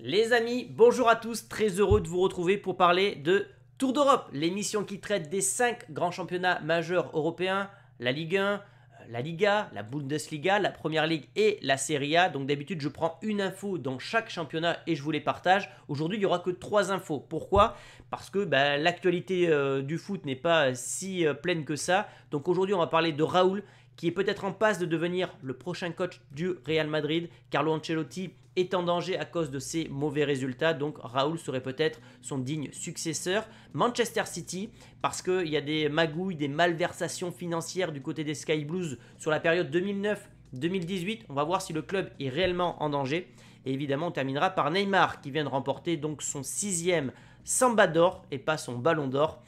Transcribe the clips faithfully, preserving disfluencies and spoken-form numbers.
Les amis, bonjour à tous, très heureux de vous retrouver pour parler de Tour d'Europe, l'émission qui traite des cinq grands championnats majeurs européens, la Ligue un, la Liga, la Bundesliga, la Première Ligue et la Serie A. Donc d'habitude, je prends une info dans chaque championnat et je vous les partage. Aujourd'hui, il n'y aura que trois infos. Pourquoi? Parce que bah, l'actualité euh, du foot n'est pas si euh, pleine que ça. Donc aujourd'hui, on va parler de Raúl, qui est peut-être en passe de devenir le prochain coach du Real Madrid. Carlo Ancelotti est en danger à cause de ses mauvais résultats, donc Raúl serait peut-être son digne successeur. Manchester City, parce qu'il y a des magouilles, des malversations financières du côté des Sky Blues sur la période deux mille neuf deux mille dix-huit. On va voir si le club est réellement en danger. Et évidemment, on terminera par Neymar, qui vient de remporter donc son sixième Samba d'or, et pas son Ballon d'or,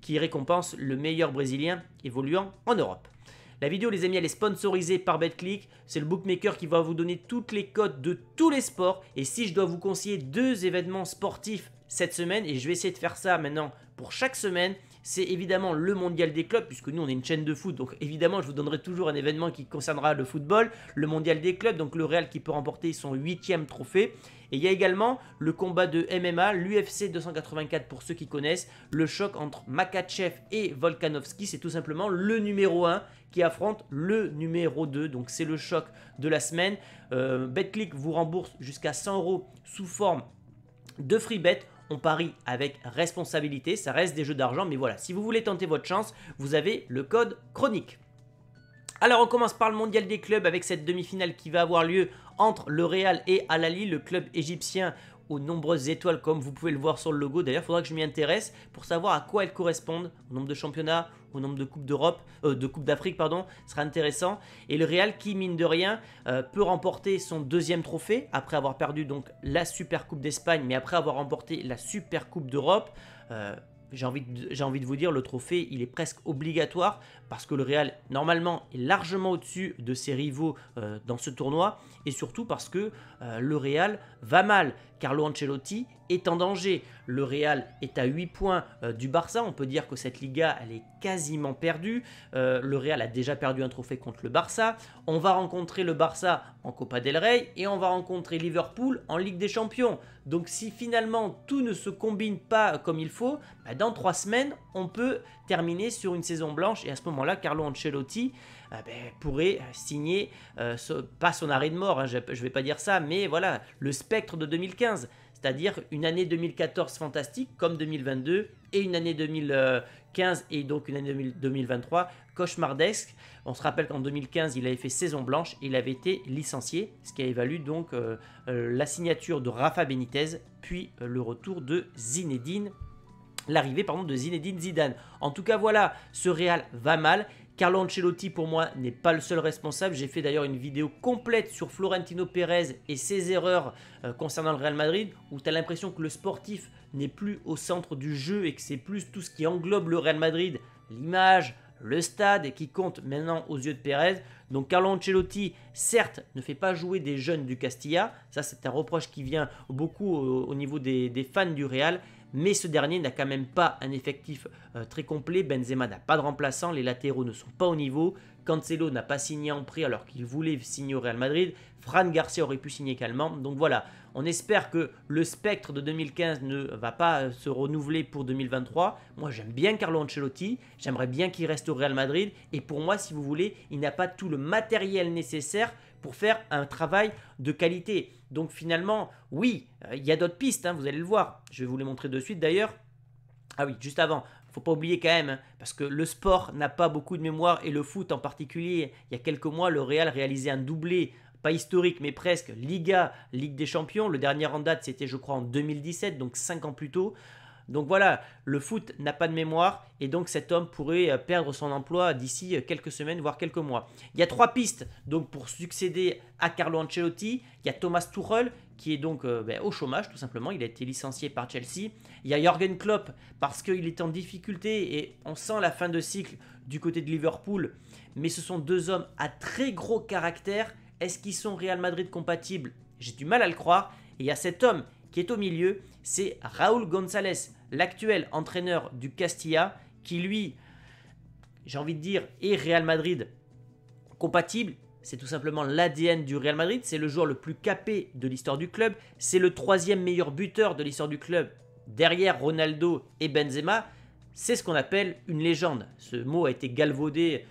qui récompense le meilleur Brésilien évoluant en Europe. La vidéo, les amis, elle est sponsorisée par Betclic. C'est le bookmaker qui va vous donner toutes les cotes de tous les sports. Et si je dois vous conseiller deux événements sportifs cette semaine, et je vais essayer de faire ça maintenant pour chaque semaine, c'est évidemment le mondial des clubs, puisque nous, on est une chaîne de foot. Donc évidemment, je vous donnerai toujours un événement qui concernera le football. Le mondial des clubs, donc le Real qui peut remporter son huitième trophée. Et il y a également le combat de M M A, l'U F C deux cent quatre-vingt-quatre pour ceux qui connaissent, le choc entre Makachev et Volkanovski. C'est tout simplement le numéro un qui affronte le numéro deux. Donc c'est le choc de la semaine. Euh, Betclic vous rembourse jusqu'à cent euros sous forme de free bet. On parie avec responsabilité, ça reste des jeux d'argent. Mais voilà, si vous voulez tenter votre chance, vous avez le code Chronic. Alors on commence par le mondial des clubs avec cette demi-finale qui va avoir lieu entre le Real et Al Ahly, le club égyptien aux nombreuses étoiles comme vous pouvez le voir sur le logo. D'ailleurs, il faudra que je m'y intéresse pour savoir à quoi elles correspondent, au nombre de championnats, au nombre de coupes d'Europe, euh, de coupes d'Afrique, pardon, sera intéressant. Et le Real qui, mine de rien, euh, peut remporter son deuxième trophée après avoir perdu donc la Super Coupe d'Espagne, mais après avoir remporté la Super Coupe d'Europe. Euh, J'ai envie, envie de vous dire, le trophée, il est presque obligatoire parce que le Real, normalement, est largement au-dessus de ses rivaux euh, dans ce tournoi et surtout parce que euh, le Real va mal. Carlo Ancelotti est en danger. Le Real est à huit points euh, du Barça. On peut dire que cette Liga, elle est quasiment perdue. Euh, le Real a déjà perdu un trophée contre le Barça. On va rencontrer le Barça en Copa del Rey et on va rencontrer Liverpool en Ligue des Champions. Donc si finalement tout ne se combine pas comme il faut, bah, dans trois semaines, on peut terminer sur une saison blanche. Et à ce moment-là, Carlo Ancelotti euh, bah, pourrait signer, euh, ce, pas son arrêt de mort, hein, je ne vais pas dire ça, mais voilà, le spectre de deux mille quinze. C'est-à-dire une année deux mille quatorze fantastique comme deux mille vingt-deux et une année deux mille quinze et donc une année deux mille vingt-trois cauchemardesque. On se rappelle qu'en deux mille quinze, il avait fait saison blanche et il avait été licencié, ce qui a évalué donc euh, euh, la signature de Rafa Benitez, puis euh, le retour de Zinedine, l'arrivée pardon de Zinedine Zidane. En tout cas, voilà, ce Real va mal. Carlo Ancelotti, pour moi, n'est pas le seul responsable. J'ai fait d'ailleurs une vidéo complète sur Florentino Pérez et ses erreurs euh, concernant le Real Madrid, où tu as l'impression que le sportif n'est plus au centre du jeu et que c'est plus tout ce qui englobe le Real Madrid, l'image, le stade, qui compte maintenant aux yeux de Pérez. Donc Carlo Ancelotti, certes, ne fait pas jouer des jeunes du Castilla. Ça, c'est un reproche qui vient beaucoup au, au niveau des, des fans du Real. Mais ce dernier n'a quand même pas un effectif euh, très complet. Benzema n'a pas de remplaçant, les latéraux ne sont pas au niveau. Cancelo n'a pas signé en prêt alors qu'il voulait signer au Real Madrid. Fran Garcia aurait pu signer également. Donc voilà, on espère que le spectre de deux mille quinze ne va pas se renouveler pour deux mille vingt-trois. Moi, j'aime bien Carlo Ancelotti, j'aimerais bien qu'il reste au Real Madrid. Et pour moi, si vous voulez, il n'a pas tout le matériel nécessaire pour faire un travail de qualité. Donc finalement, oui, il euh, y a d'autres pistes, hein, vous allez le voir. Je vais vous les montrer de suite d'ailleurs. Ah oui, juste avant, il ne faut pas oublier quand même, hein, parce que le sport n'a pas beaucoup de mémoire, et le foot en particulier. Il y a quelques mois, le Real réalisait un doublé, pas historique, mais presque, Liga, Ligue des Champions. Le dernier en date, c'était je crois en deux mille dix-sept, donc cinq ans plus tôt. Donc voilà, le foot n'a pas de mémoire et donc cet homme pourrait perdre son emploi d'ici quelques semaines, voire quelques mois. Il y a trois pistes donc pour succéder à Carlo Ancelotti. Il y a Thomas Tuchel qui est donc euh, ben, au chômage tout simplement, il a été licencié par Chelsea. Il y a Jürgen Klopp parce qu'il est en difficulté et on sent la fin de cycle du côté de Liverpool. Mais ce sont deux hommes à très gros caractère. Est-ce qu'ils sont Real Madrid compatibles? J'ai du mal à le croire. Et il y a cet homme qui est au milieu, c'est Raúl González, l'actuel entraîneur du Castilla, qui lui, j'ai envie de dire, est Real Madrid compatible, C'est tout simplement l'A D N du Real Madrid, c'est le joueur le plus capé de l'histoire du club, c'est le troisième meilleur buteur de l'histoire du club derrière Ronaldo et Benzema. C'est ce qu'on appelle une légende. Ce mot a été galvaudé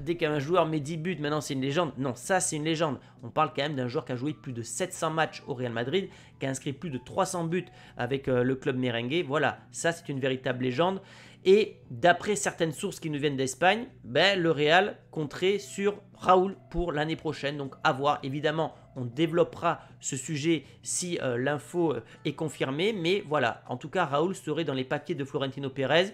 dès qu'un joueur met dix buts, maintenant c'est une légende. Non, ça c'est une légende. On parle quand même d'un joueur qui a joué plus de sept cents matchs au Real Madrid, qui a inscrit plus de trois cents buts avec le club merengue. Voilà, ça c'est une véritable légende. Et d'après certaines sources qui nous viennent d'Espagne, ben, le Real compterait sur Raúl pour l'année prochaine. Donc à voir, évidemment, on développera ce sujet si euh, l'info euh, est confirmée. Mais voilà, en tout cas, Raúl serait dans les papiers de Florentino Pérez.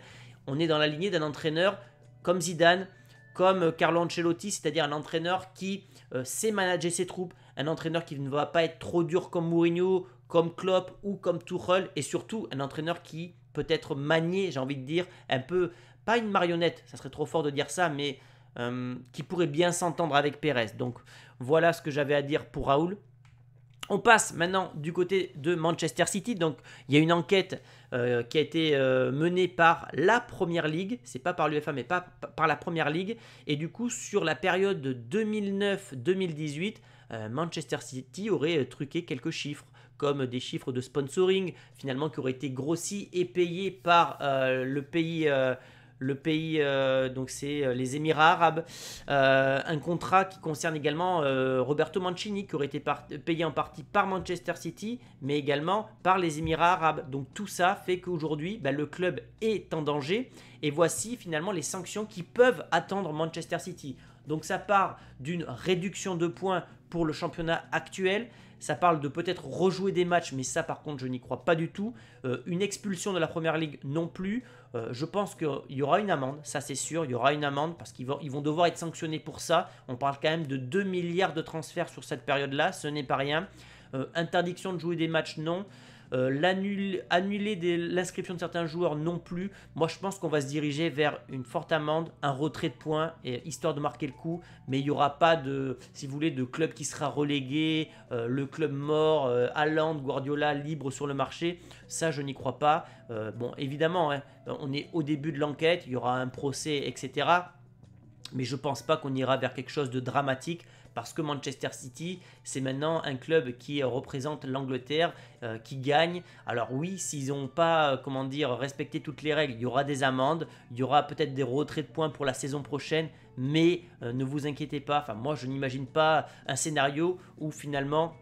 On est dans la lignée d'un entraîneur comme Zidane, comme Carlo Ancelotti, c'est-à-dire un entraîneur qui euh, sait manager ses troupes, un entraîneur qui ne va pas être trop dur comme Mourinho, comme Klopp ou comme Tuchel, et surtout un entraîneur qui peut être manié, j'ai envie de dire, un peu, pas une marionnette, ça serait trop fort de dire ça, mais euh, qui pourrait bien s'entendre avec Pérez. Donc voilà ce que j'avais à dire pour Raúl. On passe maintenant du côté de Manchester City. Donc il y a une enquête euh, qui a été euh, menée par la Première Ligue, c'est pas par l'UEFA mais pas, par la Première Ligue, et du coup sur la période de deux mille neuf deux mille dix-huit, euh, Manchester City aurait euh, truqué quelques chiffres, comme des chiffres de sponsoring finalement qui auraient été grossis et payés par euh, le pays, euh, le pays euh, donc c'est euh, les Émirats Arabes. Euh, un contrat qui concerne également euh, Roberto Mancini qui aurait été payé en partie par Manchester City mais également par les Émirats Arabes. Donc tout ça fait qu'aujourd'hui bah, le club est en danger et voici finalement les sanctions qui peuvent attendre Manchester City. Donc ça part d'une réduction de points pour le championnat actuel. Ça parle de peut-être rejouer des matchs, mais ça par contre je n'y crois pas du tout. Euh, une expulsion de la Première Ligue non plus. Euh, je pense qu'il y aura une amende, ça c'est sûr, il y aura une amende parce qu'ils vont, ils vont devoir être sanctionnés pour ça. On parle quand même de deux milliards de transferts sur cette période-là, ce n'est pas rien. Euh, interdiction de jouer des matchs, non. Euh, l'annul, annuler l'inscription de certains joueurs non plus. Moi je pense qu'on va se diriger vers une forte amende, un retrait de points, et, histoire de marquer le coup, mais il n'y aura pas de, si vous voulez, de club qui sera relégué, euh, le club mort, euh, Haaland, Guardiola libre sur le marché, ça je n'y crois pas. Euh, bon évidemment, hein, on est au début de l'enquête, il y aura un procès, et cetera. Mais je ne pense pas qu'on ira vers quelque chose de dramatique, parce que Manchester City, c'est maintenant un club qui représente l'Angleterre, euh, qui gagne. Alors oui, s'ils n'ont pas, euh, comment dire, respecté toutes les règles, il y aura des amendes, il y aura peut-être des retraits de points pour la saison prochaine, mais euh, ne vous inquiétez pas. Enfin, moi, je n'imagine pas un scénario où finalement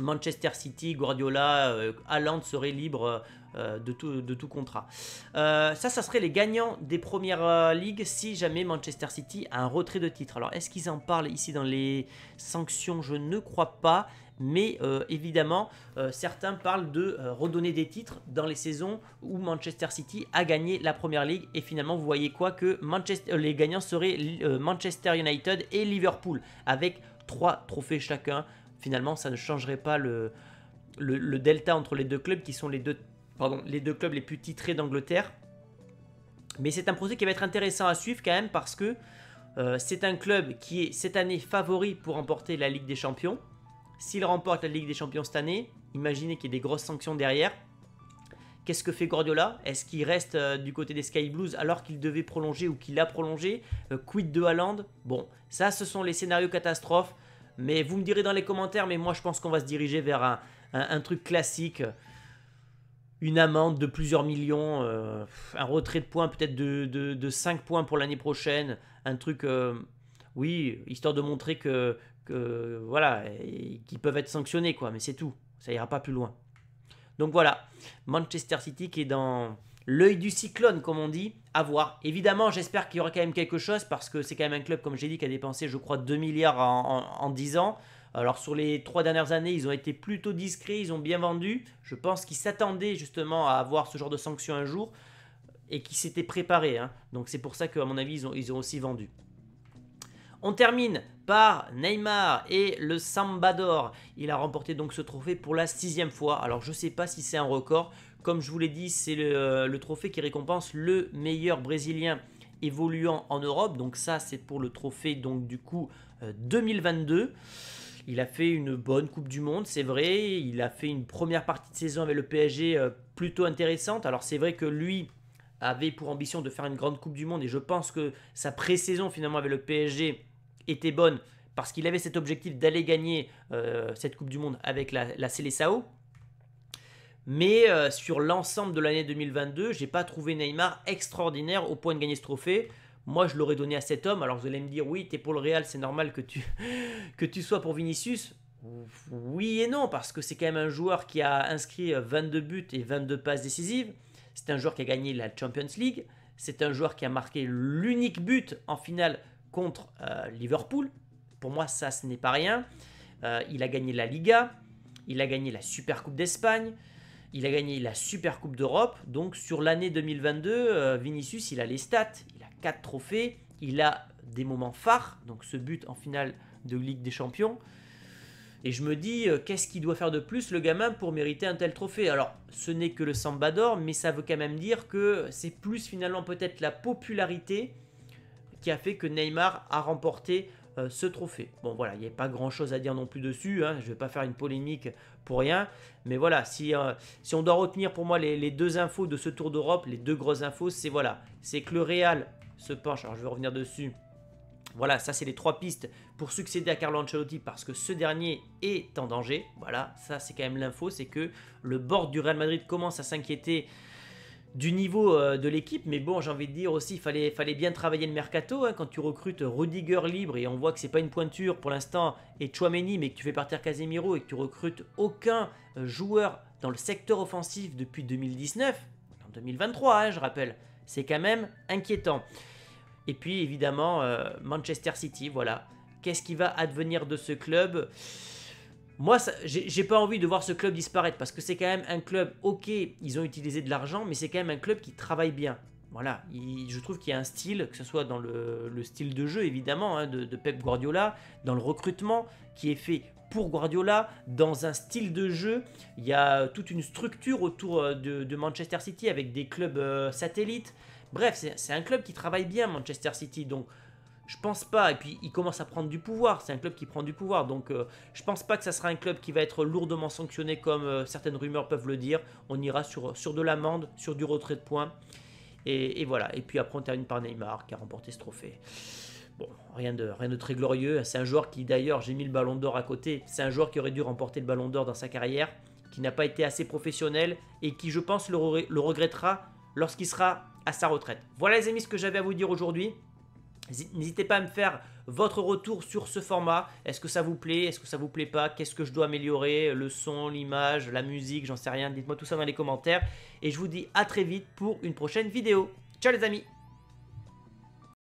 Manchester City, Guardiola, euh, Haaland seraient libres euh, de, tout, de tout contrat. Euh, ça, ça serait les gagnants des premières euh, ligues si jamais Manchester City a un retrait de titre. Alors, est-ce qu'ils en parlent ici dans les sanctions? Je ne crois pas, mais euh, évidemment, euh, certains parlent de euh, redonner des titres dans les saisons où Manchester City a gagné la Première Ligue. Et finalement, vous voyez quoi? Que Manchester, euh, les gagnants seraient euh, Manchester United et Liverpool, avec trois trophées chacun. Finalement, ça ne changerait pas le, le, le delta entre les deux clubs qui sont les deux, pardon, les deux clubs les plus titrés d'Angleterre. Mais c'est un procès qui va être intéressant à suivre quand même parce que euh, c'est un club qui est cette année favori pour remporter la Ligue des Champions. S'il remporte la Ligue des Champions cette année, imaginez qu'il y ait des grosses sanctions derrière. Qu'est-ce que fait Guardiola? Est-ce qu'il reste euh, du côté des Sky Blues alors qu'il devait prolonger ou qu'il a prolongé? euh, Quid de Haaland? Bon, ça ce sont les scénarios catastrophes. Mais vous me direz dans les commentaires, mais moi je pense qu'on va se diriger vers un, un, un truc classique, une amende de plusieurs millions, euh, un retrait de points peut-être de, de, de cinq points pour l'année prochaine, un truc, euh, oui, histoire de montrer que, que voilà, qu'ils peuvent être sanctionnés, quoi, mais c'est tout, ça ira pas plus loin. Donc voilà, Manchester City qui est dans l'œil du cyclone, comme on dit, à voir. Évidemment, j'espère qu'il y aura quand même quelque chose parce que c'est quand même un club, comme j'ai dit, qui a dépensé, je crois, deux milliards en, en, en dix ans. Alors, sur les trois dernières années, ils ont été plutôt discrets, ils ont bien vendu. Je pense qu'ils s'attendaient justement à avoir ce genre de sanctions un jour et qu'ils s'étaient préparés, hein. Donc, c'est pour ça qu'à mon avis, ils ont, ils ont aussi vendu. On termine par Neymar et le Samba d'or. Il a remporté donc ce trophée pour la sixième fois. Alors, je ne sais pas si c'est un record. Comme je vous l'ai dit, c'est le, le trophée qui récompense le meilleur Brésilien évoluant en Europe. Donc ça, c'est pour le trophée donc du coup euh, deux mille vingt-deux. Il a fait une bonne Coupe du Monde, c'est vrai. Il a fait une première partie de saison avec le P S G euh, plutôt intéressante. Alors c'est vrai que lui avait pour ambition de faire une grande Coupe du Monde. Et je pense que sa pré-saison finalement avec le P S G était bonne. parce qu'il avait cet objectif d'aller gagner euh, cette Coupe du Monde avec la, la Seleção. Mais euh, sur l'ensemble de l'année deux mille vingt-deux, je n'ai pas trouvé Neymar extraordinaire au point de gagner ce trophée. Moi, je l'aurais donné à cet homme. Alors, vous allez me dire, oui, tu es pour le Real, c'est normal que tu, que tu sois pour Vinicius. Oui et non, parce que c'est quand même un joueur qui a inscrit vingt-deux buts et vingt-deux passes décisives. C'est un joueur qui a gagné la Champions League. C'est un joueur qui a marqué l'unique but en finale contre euh, Liverpool. Pour moi, ça, ce n'est pas rien. Euh, il a gagné la Liga. Il a gagné la Super Coupe d'Espagne. Il a gagné la Super Coupe d'Europe. Donc, sur l'année deux mille vingt-deux, euh, Vinicius, il a les stats. Il a quatre trophées. Il a des moments phares. Donc, ce but en finale de Ligue des Champions. Et je me dis, euh, qu'est-ce qu'il doit faire de plus, le gamin, pour mériter un tel trophée? Alors, ce n'est que le Samba d'or, mais ça veut quand même dire que c'est plus finalement peut-être la popularité qui a fait que Neymar a remporté euh, ce trophée. Bon, voilà, il n'y a pas grand-chose à dire non plus dessus, hein, je ne vais pas faire une polémique pour rien. Mais voilà, si, euh, si on doit retenir pour moi les, les deux infos de ce Tour d'Europe, les deux grosses infos, c'est voilà, c'est que le Real se penche, alors je vais revenir dessus. Voilà, ça c'est les trois pistes pour succéder à Carlo Ancelotti parce que ce dernier est en danger. Voilà, ça c'est quand même l'info, c'est que le board du Real Madrid commence à s'inquiéter du niveau de l'équipe. Mais bon, j'ai envie de dire aussi, il fallait, fallait bien travailler le mercato. Hein, quand tu recrutes Rudiger libre et on voit que c'est pas une pointure pour l'instant et Tchouaméni, mais que tu fais partir Casemiro et que tu recrutes aucun joueur dans le secteur offensif depuis deux mille dix-neuf, en deux mille vingt-trois, hein, je rappelle, c'est quand même inquiétant. Et puis évidemment, euh, Manchester City, voilà. Qu'est-ce qui va advenir de ce club? Moi, j'ai pas envie de voir ce club disparaître parce que c'est quand même un club, ok, ils ont utilisé de l'argent, mais c'est quand même un club qui travaille bien. Voilà, il, je trouve qu'il y a un style, que ce soit dans le, le style de jeu évidemment, hein, de, de Pep Guardiola, dans le recrutement qui est fait pour Guardiola, dans un style de jeu. Il y a toute une structure autour de, de Manchester City avec des clubs euh, satellites. Bref, c'est un club qui travaille bien, Manchester City, donc je pense pas, et puis il commence à prendre du pouvoir, c'est un club qui prend du pouvoir, donc euh, je pense pas que ça sera un club qui va être lourdement sanctionné comme euh, certaines rumeurs peuvent le dire. On ira sur, sur de l'amende, sur du retrait de points, et, et voilà, et puis après on termine par Neymar qui a remporté ce trophée. Bon, rien de, rien de très glorieux, c'est un joueur qui d'ailleurs, j'ai mis le ballon d'or à côté, c'est un joueur qui aurait dû remporter le ballon d'or dans sa carrière, qui n'a pas été assez professionnel, et qui je pense le, re le regrettera lorsqu'il sera à sa retraite. Voilà les amis ce que j'avais à vous dire aujourd'hui. N'hésitez pas à me faire votre retour sur ce format. Est-ce que ça vous plaît? Est-ce que ça vous plaît pas? Qu'est-ce que je dois améliorer? Le son, l'image, la musique, j'en sais rien. Dites-moi tout ça dans les commentaires. Et je vous dis à très vite pour une prochaine vidéo. Ciao les amis!